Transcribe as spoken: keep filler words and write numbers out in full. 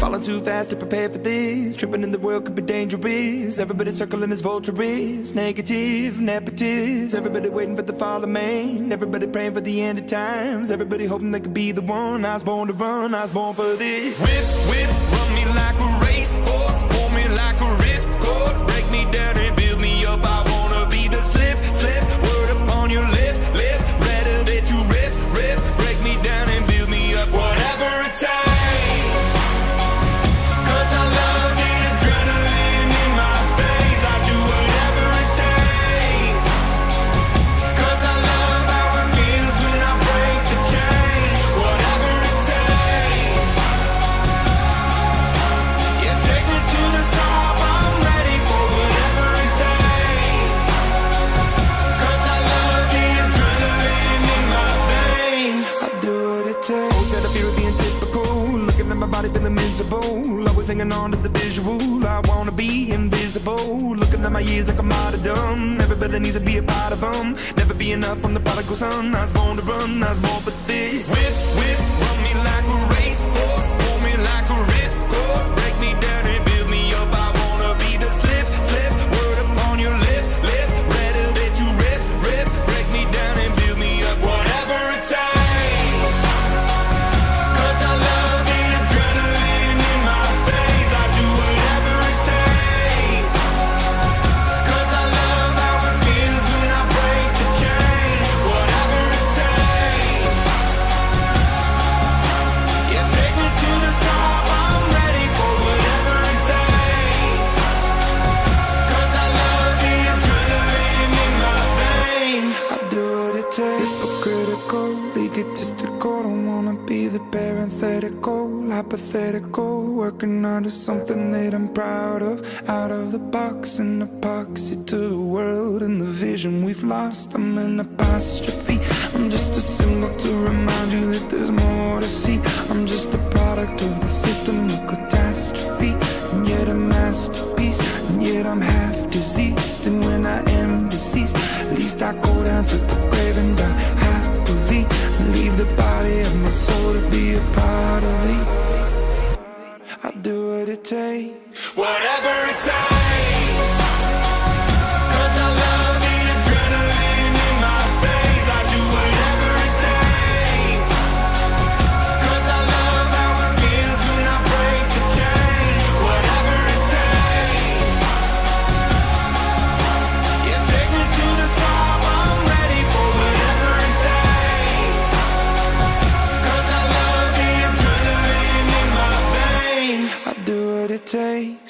Falling too fast to prepare for this. Tripping in the world could be dangerous. Everybody circling as vultures. Negative, nepotist. Everybody waiting for the fall of man. Everybody praying for the end of times. Everybody hoping they could be the one. I was born to run, I was born for this. Whip, whip, run me like a racehorse. Pull me like a ripcord. Break me down and build me up. I wanna be the slip, slip. Word upon your lip, lip. Rather that you rip, rip. Break me down and build me up. Whatever it takes. Feeling miserable, always hanging on to the visual. I wanna be invisible. Looking at my years like I'm out of dumb. Everybody needs to be a part of them. Never be enough on the prodigal son. I was born to run, I was born for this. Whip, whip, run me like a racehorse. Pull me like a ripcord. Break me down and build me up. I wanna be the slip, slip. Word upon your lip, lip. Rather that you rip, rip. Break me down and build me up. Whatever it takes. Hypothetical, working out of something that I'm proud of. Out of the box, an epoxy to the world and the vision we've lost. I'm an apostrophe. I'm just a symbol to remind you that there's more to see. I'm just a product of the system of catastrophe, and yet a masterpiece, and yet I'm half diseased. And when I am deceased, at least I go down to the grave and die happily, and leave the body of my soul to be a part of me. I'll do what it takes. Whatever it takes. Cause I love the adrenaline in my veins. I do whatever it takes. Cause I love how it feels when I break the chains. Whatever it takes. Yeah, take me to the top. I'm ready for whatever it takes. Cause I love the adrenaline in my veins. I do what it takes.